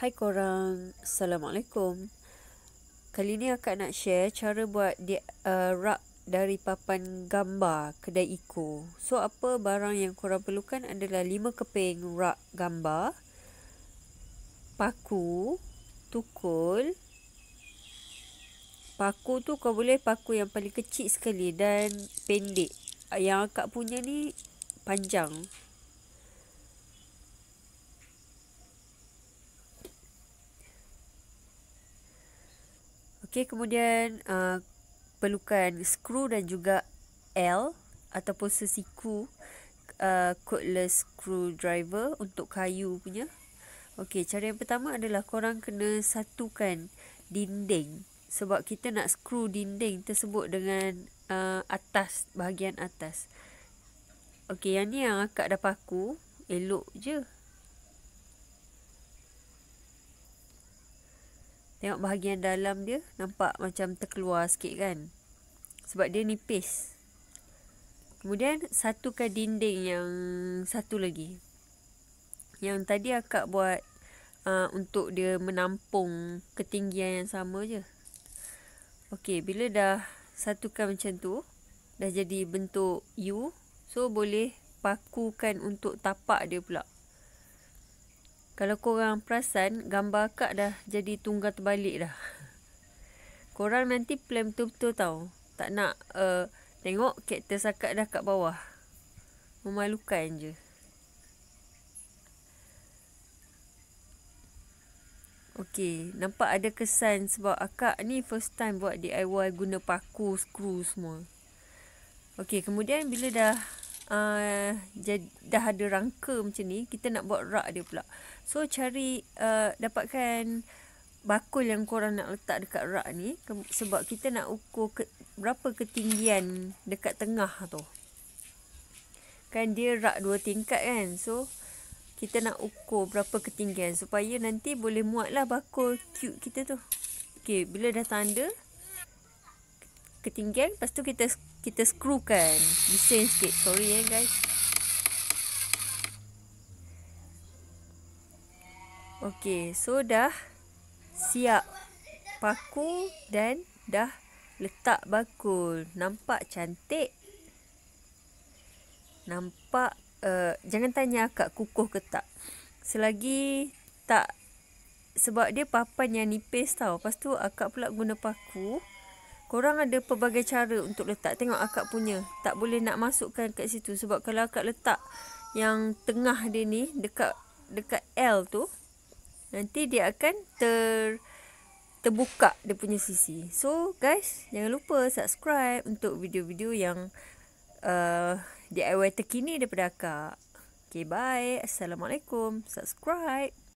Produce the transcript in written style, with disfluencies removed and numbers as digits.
Hai korang, Assalamualaikum. Kali ni akak nak share cara buat rak dari papan gambar kedai Eko. So apa barang yang korang perlukan adalah 5 keping rak gambar, paku, tukul. Paku tu kau boleh paku yang paling kecil sekali dan pendek. Yang akak punya ni panjang. Okey, kemudian perlukan skru dan juga L ataupun sesiku cordless screwdriver untuk kayu punya. Okey, cara yang pertama adalah korang kena satukan dinding sebab kita nak skru dinding tersebut dengan atas, bahagian atas. Okey, yang ni yang akak dah paku, elok je. Tengok bahagian dalam dia, nampak macam terkeluar sikit kan? Sebab dia nipis. Kemudian, satukan dinding yang satu lagi. Yang tadi akak buat untuk dia menampung ketinggian yang sama je. Okey, bila dah satukan macam tu, dah jadi bentuk U. So, boleh pakukan untuk tapak dia pula. Kalau korang perasan, gambar akak dah jadi tunggal terbalik dah. Korang nanti plan betul-betul tau. Tak nak tengok kaktus akak dah kat bawah. Memalukan je. Okey, nampak ada kesan sebab akak ni first time buat DIY guna paku, skru semua. Okey, kemudian bila dah dah ada rangka macam ni, kita nak buat rak dia pula. So cari dapatkan bakul yang korang nak letak dekat rak ni sebab kita nak ukur berapa ketinggian dekat tengah tu. Kan dia rak 2 tingkat kan. So kita nak ukur berapa ketinggian supaya nanti boleh muatlah bakul cute kita tu. Okey, bila dah tanda ketinggian, lepas tu kita screwkan, bising sikit, sorry guys. Okey, so dah siap paku dan dah letak bakul. Nampak cantik? Nampak, jangan tanya akak kukuh ke tak. Selagi tak, sebab dia papan yang nipis tau. Lepas tu akak pula guna paku. Korang ada pelbagai cara untuk letak. Tengok akak punya. Tak boleh nak masukkan kat situ. Sebab kalau akak letak yang tengah dia ni, dekat L tu, nanti dia akan terbuka dia punya sisi. So guys, jangan lupa subscribe untuk video-video yang DIY terkini daripada akak. Okay, bye. Assalamualaikum. Subscribe.